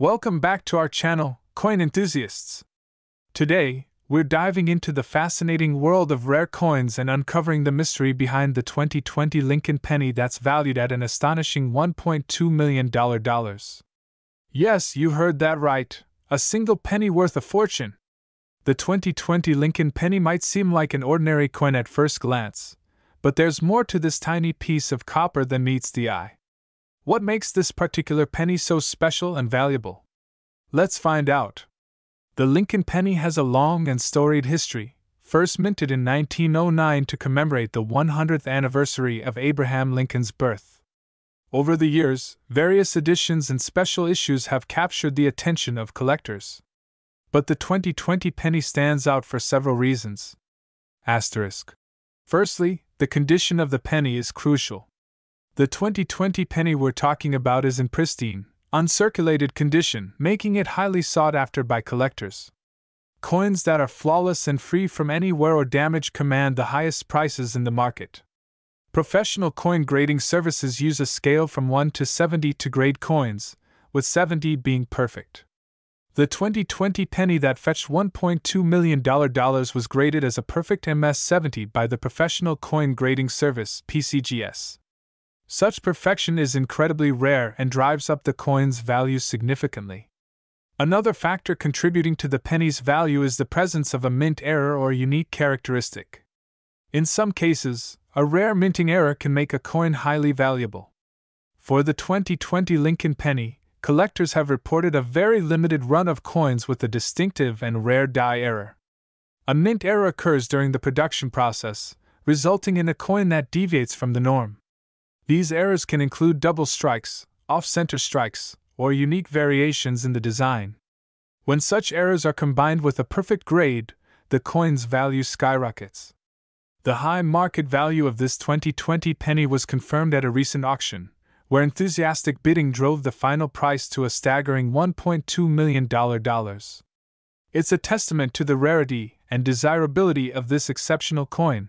Welcome back to our channel, Coin Enthusiasts. Today, we're diving into the fascinating world of rare coins and uncovering the mystery behind the 2020 Lincoln penny that's valued at an astonishing $1.2 million. Yes, you heard that right, a single penny worth a fortune. The 2020 Lincoln penny might seem like an ordinary coin at first glance, but there's more to this tiny piece of copper than meets the eye. What makes this particular penny so special and valuable? Let's find out. The Lincoln penny has a long and storied history, first minted in 1909 to commemorate the 100th anniversary of Abraham Lincoln's birth. Over the years, various editions and special issues have captured the attention of collectors. But the 2020 penny stands out for several reasons. Firstly, the condition of the penny is crucial. The 2020 penny we're talking about is in pristine, uncirculated condition, making it highly sought after by collectors. Coins that are flawless and free from any wear or damage command the highest prices in the market. Professional coin grading services use a scale from 1 to 70 to grade coins, with 70 being perfect. The 2020 penny that fetched $1.2 million was graded as a perfect MS-70 by the Professional Coin Grading Service, PCGS. Such perfection is incredibly rare and drives up the coin's value significantly. Another factor contributing to the penny's value is the presence of a mint error or unique characteristic. In some cases, a rare minting error can make a coin highly valuable. For the 2020 Lincoln penny, collectors have reported a very limited run of coins with a distinctive and rare die error. A mint error occurs during the production process, resulting in a coin that deviates from the norm. These errors can include double strikes, off-center strikes, or unique variations in the design. When such errors are combined with a perfect grade, the coin's value skyrockets. The high market value of this 2020 penny was confirmed at a recent auction, where enthusiastic bidding drove the final price to a staggering $1.2 million. It's a testament to the rarity and desirability of this exceptional coin.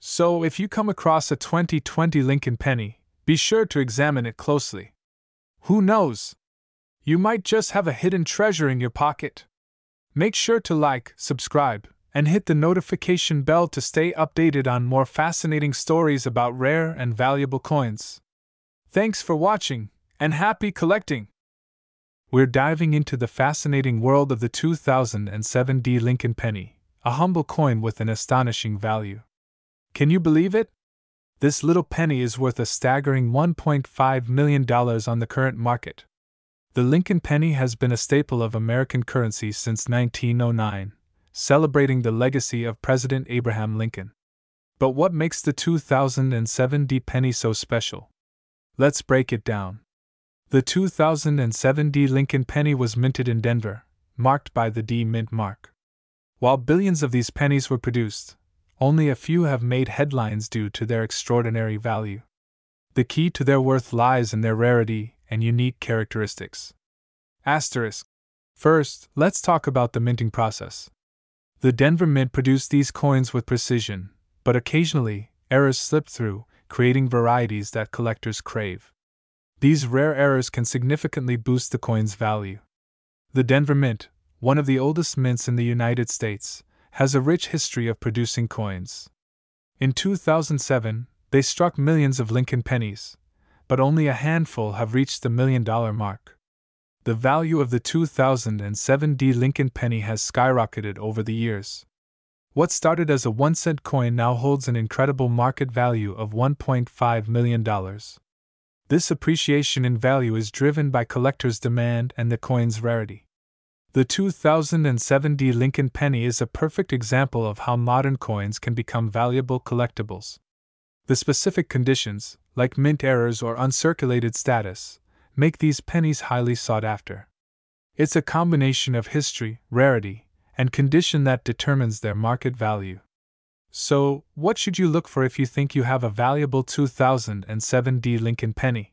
So, if you come across a 2020 Lincoln penny, be sure to examine it closely. Who knows? You might just have a hidden treasure in your pocket. Make sure to like, subscribe, and hit the notification bell to stay updated on more fascinating stories about rare and valuable coins. Thanks for watching, and happy collecting! We're diving into the fascinating world of the 2007 Lincoln penny, a humble coin with an astonishing value. Can you believe it? This little penny is worth a staggering $1.5 million on the current market. The Lincoln penny has been a staple of American currency since 1909, celebrating the legacy of President Abraham Lincoln. But what makes the 2007 penny so special? Let's break it down. The 2007 Lincoln penny was minted in Denver, marked by the D-Mint mark. While billions of these pennies were produced, only a few have made headlines due to their extraordinary value. The key to their worth lies in their rarity and unique characteristics. First, let's talk about the minting process. The Denver Mint produced these coins with precision, but occasionally, errors slip through, creating varieties that collectors crave. These rare errors can significantly boost the coin's value. The Denver Mint, one of the oldest mints in the United States, has a rich history of producing coins. In 2007, they struck millions of Lincoln pennies, but only a handful have reached the million-dollar mark. The value of the 2007 Lincoln penny has skyrocketed over the years. What started as a 1-cent coin now holds an incredible market value of $1.5 million. This appreciation in value is driven by collectors' demand and the coin's rarity. The 2007 Lincoln penny is a perfect example of how modern coins can become valuable collectibles. The specific conditions, like mint errors or uncirculated status, make these pennies highly sought after. It's a combination of history, rarity, and condition that determines their market value. So, what should you look for if you think you have a valuable 2007 Lincoln penny?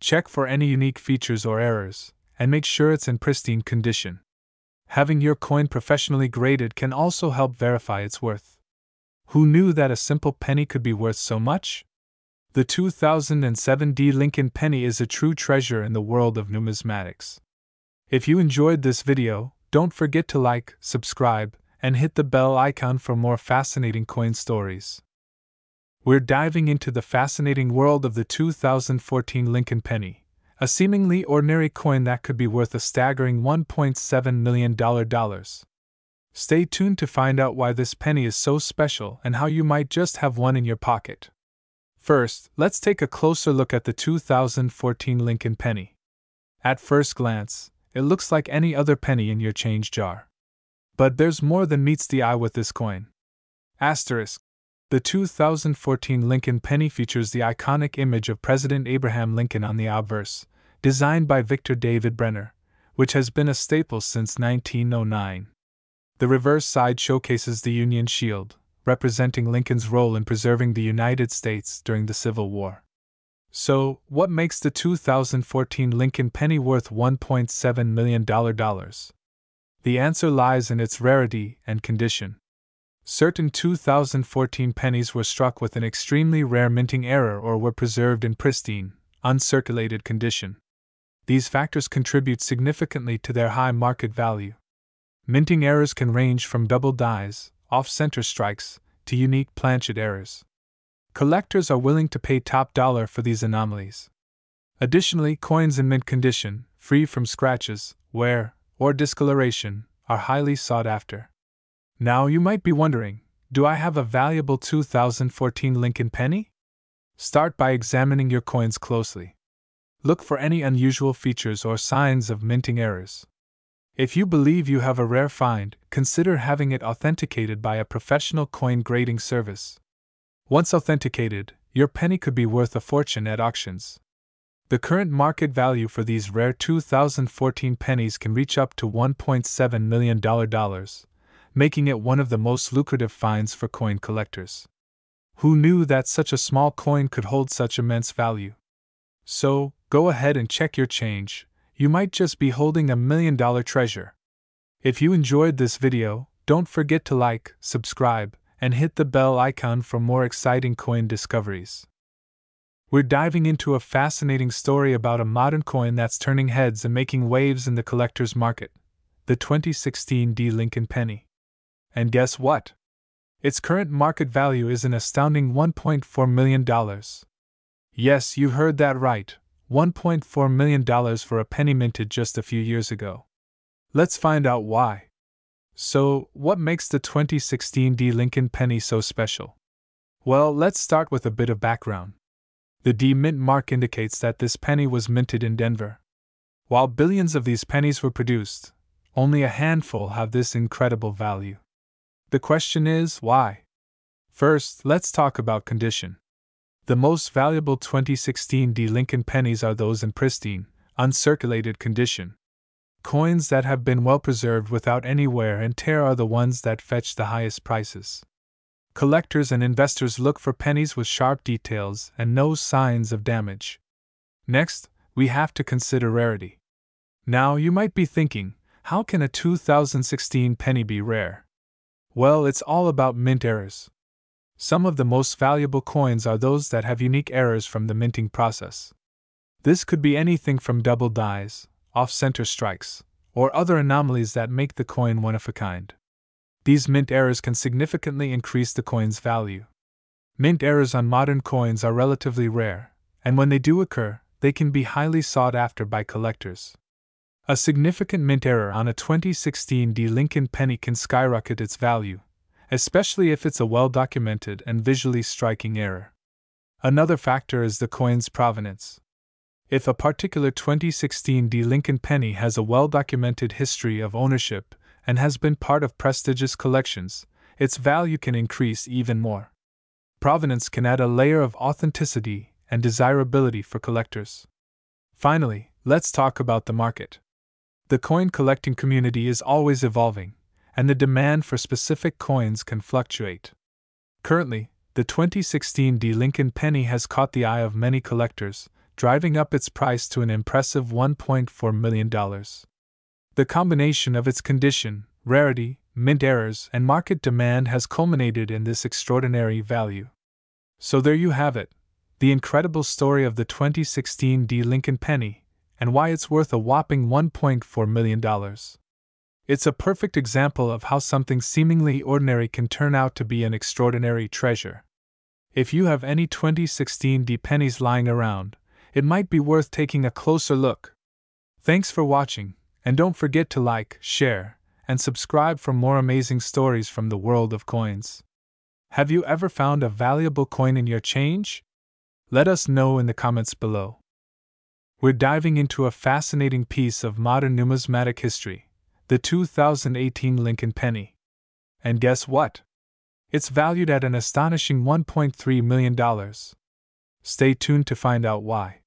Check for any unique features or errors, and make sure it's in pristine condition. Having your coin professionally graded can also help verify its worth. Who knew that a simple penny could be worth so much? The 2007 Lincoln penny is a true treasure in the world of numismatics. If you enjoyed this video, don't forget to like, subscribe, and hit the bell icon for more fascinating coin stories. We're diving into the fascinating world of the 2014 Lincoln penny, a seemingly ordinary coin that could be worth a staggering $1.7 million. Stay tuned to find out why this penny is so special and how you might just have one in your pocket. First, let's take a closer look at the 2014 Lincoln penny. At first glance, it looks like any other penny in your change jar. But there's more than meets the eye with this coin. Asterisk. The 2014 Lincoln penny features the iconic image of President Abraham Lincoln on the obverse, designed by Victor David Brenner, which has been a staple since 1909. The reverse side showcases the Union Shield, representing Lincoln's role in preserving the United States during the Civil War. So, what makes the 2014 Lincoln penny worth $1.7 million? The answer lies in its rarity and condition. Certain 2014 pennies were struck with an extremely rare minting error or were preserved in pristine, uncirculated condition. These factors contribute significantly to their high market value. Minting errors can range from double dies, off-center strikes, to unique planchet errors. Collectors are willing to pay top dollar for these anomalies. Additionally, coins in mint condition, free from scratches, wear, or discoloration, are highly sought after. Now you might be wondering, do I have a valuable 2014 Lincoln penny? Start by examining your coins closely. Look for any unusual features or signs of minting errors. If you believe you have a rare find, consider having it authenticated by a professional coin grading service. Once authenticated, your penny could be worth a fortune at auctions. The current market value for these rare 2014 pennies can reach up to $1.7 million, making it one of the most lucrative finds for coin collectors. Who knew that such a small coin could hold such immense value? So, go ahead and check your change. You might just be holding $1 million treasure. If you enjoyed this video, don't forget to like, subscribe, and hit the bell icon for more exciting coin discoveries. We're diving into a fascinating story about a modern coin that's turning heads and making waves in the collector's market, the 2016 D. Lincoln penny. And guess what? Its current market value is an astounding $1.4 million. Yes, you heard that right. $1.4 million for a penny minted just a few years ago. Let's find out why. So, what makes the 2016 D. Lincoln penny so special? Well, let's start with a bit of background. The D mint mark indicates that this penny was minted in Denver. While billions of these pennies were produced, only a handful have this incredible value. The question is, why? First, let's talk about condition. The most valuable 2016 D. Lincoln pennies are those in pristine, uncirculated condition. Coins that have been well preserved without any wear and tear are the ones that fetch the highest prices. Collectors and investors look for pennies with sharp details and no signs of damage. Next, we have to consider rarity. Now you might be thinking, how can a 2016 penny be rare? Well, it's all about mint errors. Some of the most valuable coins are those that have unique errors from the minting process. This could be anything from double dies, off-center strikes, or other anomalies that make the coin one of a kind. These mint errors can significantly increase the coin's value. Mint errors on modern coins are relatively rare, and when they do occur, they can be highly sought after by collectors. A significant mint error on a 2016 D. Lincoln penny can skyrocket its value, especially if it's a well-documented and visually striking error. Another factor is the coin's provenance. If a particular 2016 D. Lincoln penny has a well-documented history of ownership and has been part of prestigious collections, its value can increase even more. Provenance can add a layer of authenticity and desirability for collectors. Finally, let's talk about the market. The coin collecting community is always evolving, and the demand for specific coins can fluctuate. Currently, the 2016 D. Lincoln penny has caught the eye of many collectors, driving up its price to an impressive $1.4 million. The combination of its condition, rarity, mint errors, and market demand has culminated in this extraordinary value. So there you have it, the incredible story of the 2016 D. Lincoln penny, and why it's worth a whopping $1.4 million. It's a perfect example of how something seemingly ordinary can turn out to be an extraordinary treasure. If you have any 2016 pennies lying around, it might be worth taking a closer look. Thanks for watching, and don't forget to like, share, and subscribe for more amazing stories from the world of coins. Have you ever found a valuable coin in your change? Let us know in the comments below. We're diving into a fascinating piece of modern numismatic history, the 2018 Lincoln penny. And guess what? It's valued at an astonishing $1.3 million. Stay tuned to find out why.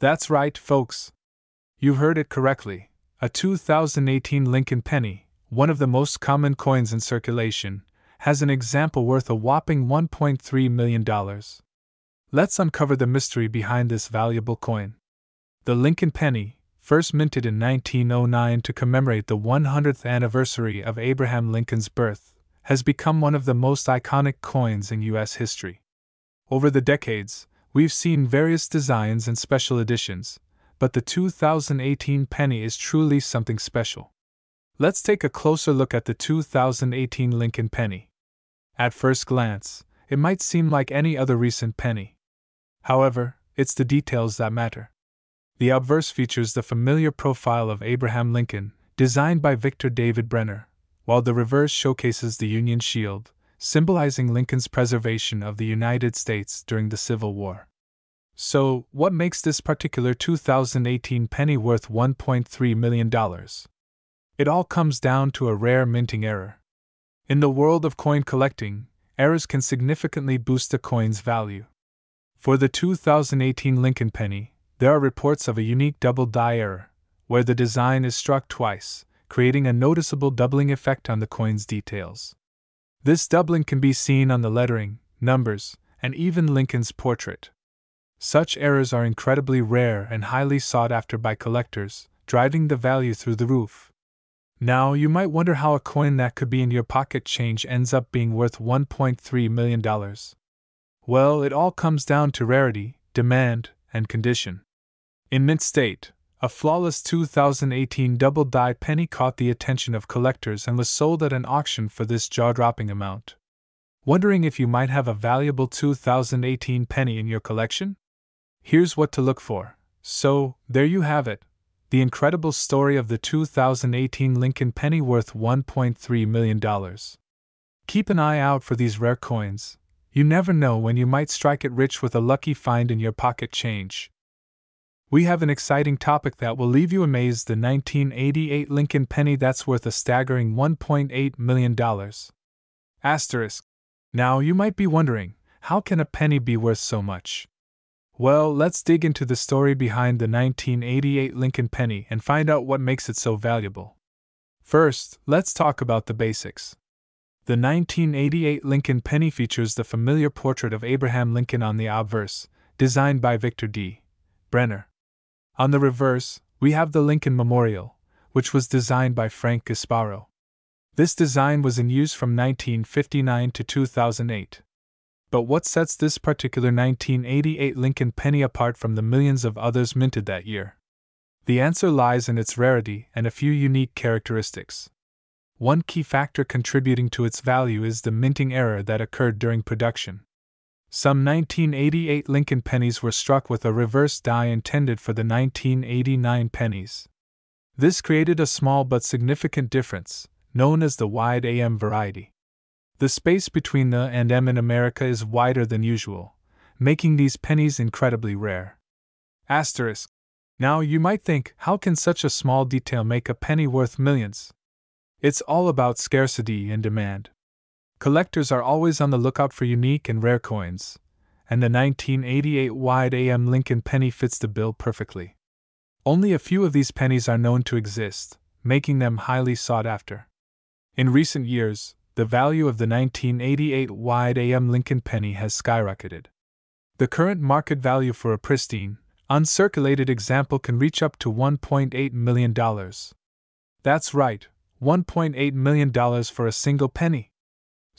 That's right, folks. You've heard it correctly. A 2018 Lincoln penny, one of the most common coins in circulation, has an example worth a whopping $1.3 million. Let's uncover the mystery behind this valuable coin. The Lincoln penny, first minted in 1909 to commemorate the 100th anniversary of Abraham Lincoln's birth, has become one of the most iconic coins in U.S. history. Over the decades, we've seen various designs and special editions, but the 2018 penny is truly something special. Let's take a closer look at the 2018 Lincoln penny. At first glance, it might seem like any other recent penny. However, it's the details that matter. The obverse features the familiar profile of Abraham Lincoln, designed by Victor David Brenner, while the reverse showcases the Union Shield, symbolizing Lincoln's preservation of the United States during the Civil War. So, what makes this particular 2018 penny worth $1.3 million? It all comes down to a rare minting error. In the world of coin collecting, errors can significantly boost a coin's value. For the 2018 Lincoln penny, there are reports of a unique double-die error, where the design is struck twice, creating a noticeable doubling effect on the coin's details. This doubling can be seen on the lettering, numbers, and even Lincoln's portrait. Such errors are incredibly rare and highly sought after by collectors, driving the value through the roof. Now, you might wonder how a coin that could be in your pocket change ends up being worth $1.3 million. Well, it all comes down to rarity, demand, and condition. In mint state, a flawless 2018 double-die penny caught the attention of collectors and was sold at an auction for this jaw-dropping amount. Wondering if you might have a valuable 2018 penny in your collection? Here's what to look for. So, there you have it. The incredible story of the 2018 Lincoln penny worth $1.3 million. Keep an eye out for these rare coins. You never know when you might strike it rich with a lucky find in your pocket change. We have an exciting topic that will leave you amazed: the 1988 Lincoln penny that's worth a staggering $1.8 million. Asterisk. Now you might be wondering, how can a penny be worth so much? Well, let's dig into the story behind the 1988 Lincoln penny and find out what makes it so valuable. First, let's talk about the basics. The 1988 Lincoln penny features the familiar portrait of Abraham Lincoln on the obverse, designed by Victor D. Brenner. On the reverse, we have the Lincoln Memorial, which was designed by Frank Gasparo. This design was in use from 1959 to 2008. But what sets this particular 1988 Lincoln penny apart from the millions of others minted that year? The answer lies in its rarity and a few unique characteristics. One key factor contributing to its value is the minting error that occurred during production. Some 1988 Lincoln pennies were struck with a reverse die intended for the 1989 pennies. This created a small but significant difference, known as the wide AM variety. The space between the and M in America is wider than usual, making these pennies incredibly rare. Asterisk. Now you might think, how can such a small detail make a penny worth millions? It's all about scarcity and demand. Collectors are always on the lookout for unique and rare coins, and the 1988 wide AM Lincoln penny fits the bill perfectly. Only a few of these pennies are known to exist, making them highly sought after. In recent years, the value of the 1988 wide AM Lincoln penny has skyrocketed. The current market value for a pristine, uncirculated example can reach up to $1.8 million. That's right, $1.8 million for a single penny.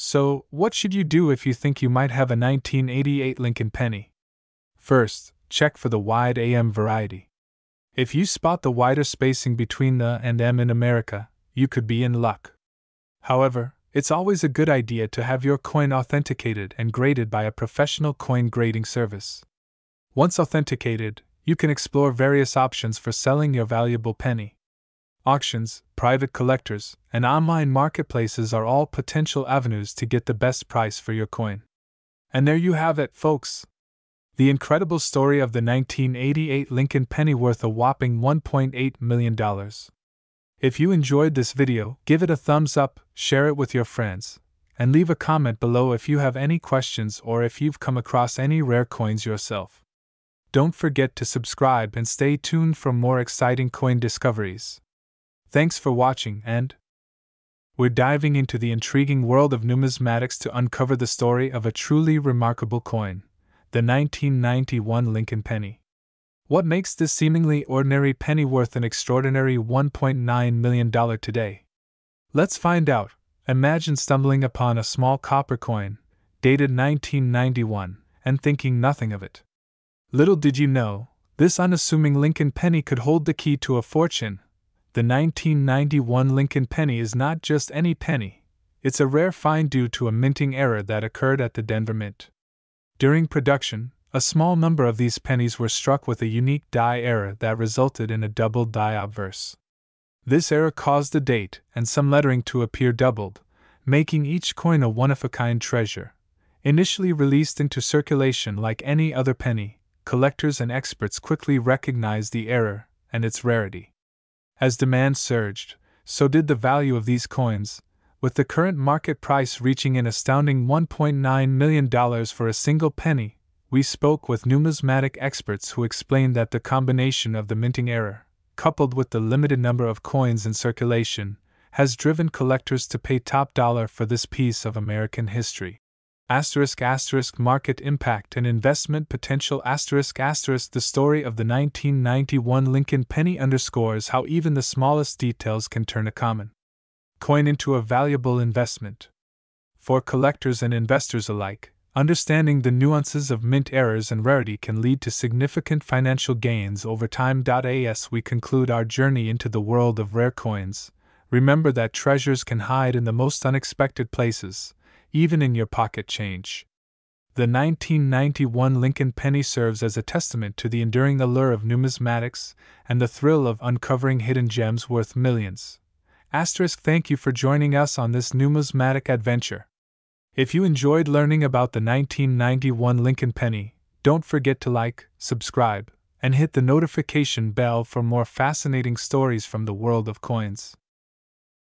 So, what should you do if you think you might have a 1988 Lincoln penny? First, check for the wide AM variety. If you spot the wider spacing between the and M in America, you could be in luck. However, it's always a good idea to have your coin authenticated and graded by a professional coin grading service. Once authenticated, you can explore various options for selling your valuable penny. Auctions, private collectors, and online marketplaces are all potential avenues to get the best price for your coin. And there you have it, folks. The incredible story of the 1988 Lincoln penny worth a whopping $1.8 million. If you enjoyed this video, give it a thumbs up, share it with your friends, and leave a comment below if you have any questions or if you've come across any rare coins yourself. Don't forget to subscribe and stay tuned for more exciting coin discoveries. Thanks for watching, and we're diving into the intriguing world of numismatics to uncover the story of a truly remarkable coin, the 1991 Lincoln penny. What makes this seemingly ordinary penny worth an extraordinary $1.9 million today? Let's find out. Imagine stumbling upon a small copper coin, dated 1991, and thinking nothing of it. Little did you know, this unassuming Lincoln penny could hold the key to a fortune. The 1991 Lincoln penny is not just any penny, it's a rare find due to a minting error that occurred at the Denver Mint. During production, a small number of these pennies were struck with a unique die error that resulted in a doubled die obverse. This error caused the date and some lettering to appear doubled, making each coin a one-of-a-kind treasure. Initially released into circulation like any other penny, collectors and experts quickly recognized the error and its rarity. As demand surged, so did the value of these coins, with the current market price reaching an astounding $1.9 million for a single penny. We spoke with numismatic experts who explained that the combination of the minting error, coupled with the limited number of coins in circulation, has driven collectors to pay top dollar for this piece of American history. *** Market impact and investment potential. *** The story of the 1991 Lincoln penny underscores how even the smallest details can turn a common coin into a valuable investment. For collectors and investors alike, understanding the nuances of mint errors and rarity can lead to significant financial gains over time. As we conclude our journey into the world of rare coins, remember that treasures can hide in the most unexpected places, even in your pocket change. The 1991 Lincoln penny serves as a testament to the enduring allure of numismatics and the thrill of uncovering hidden gems worth millions. *** Thank you for joining us on this numismatic adventure. If you enjoyed learning about the 1991 Lincoln penny, don't forget to like, subscribe, and hit the notification bell for more fascinating stories from the world of coins.